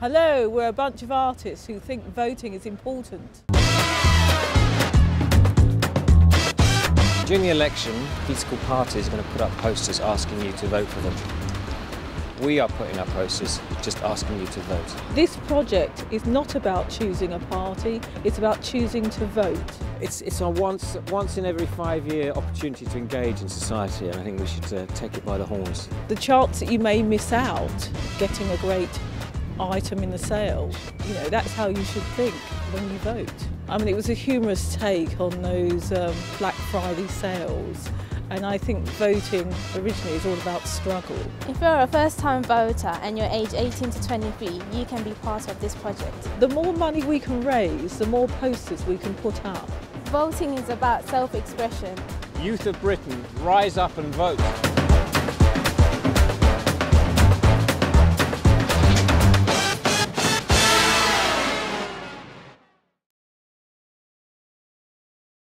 Hello, we're a bunch of artists who think voting is important. During the election, political parties are going to put up posters asking you to vote for them. We are putting up posters just asking you to vote. This project is not about choosing a party, it's about choosing to vote. It's a once in every 5 year opportunity to engage in society, and I think we should take it by the horns. The chance that you may miss out getting a great item in the sale, you know, that's how you should think when you vote. I mean, it was a humorous take on those Black Friday sales, and I think voting originally is all about struggle. If you're a first-time voter and you're aged 18 to 23, you can be part of this project. The more money we can raise, the more posters we can put up. Voting is about self-expression. Youth of Britain, rise up and vote.